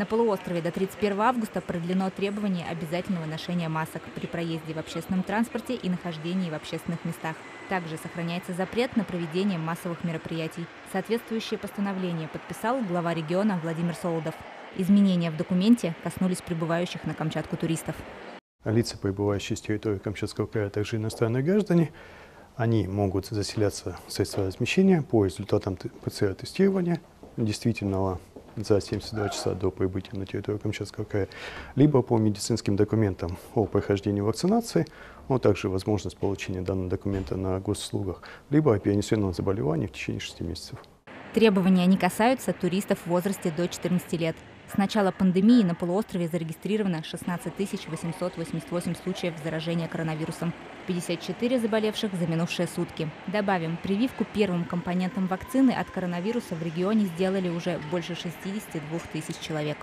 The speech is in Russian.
На полуострове до 31 августа продлено требование обязательного ношения масок при проезде в общественном транспорте и нахождении в общественных местах. Также сохраняется запрет на проведение массовых мероприятий. Соответствующее постановление подписал глава региона Владимир Солодов. Изменения в документе коснулись прибывающих на Камчатку туристов. Лица, прибывающие с территории Камчатского края, а также иностранные граждане, они могут заселяться в средства размещения по результатам ПЦР-тестирования, действительного за 72 часа до прибытия на территорию Камчатского края, либо по медицинским документам о прохождении вакцинации, а также возможность получения данного документа на госуслугах, либо о перенесенном заболевании в течение 6 месяцев. Требования не касаются туристов в возрасте до 14 лет. С начала пандемии на полуострове зарегистрировано 16 888 случаев заражения коронавирусом, 54 заболевших за минувшие сутки. Добавим, прививку первым компонентом вакцины от коронавируса в регионе сделали уже больше 62 тысяч человек.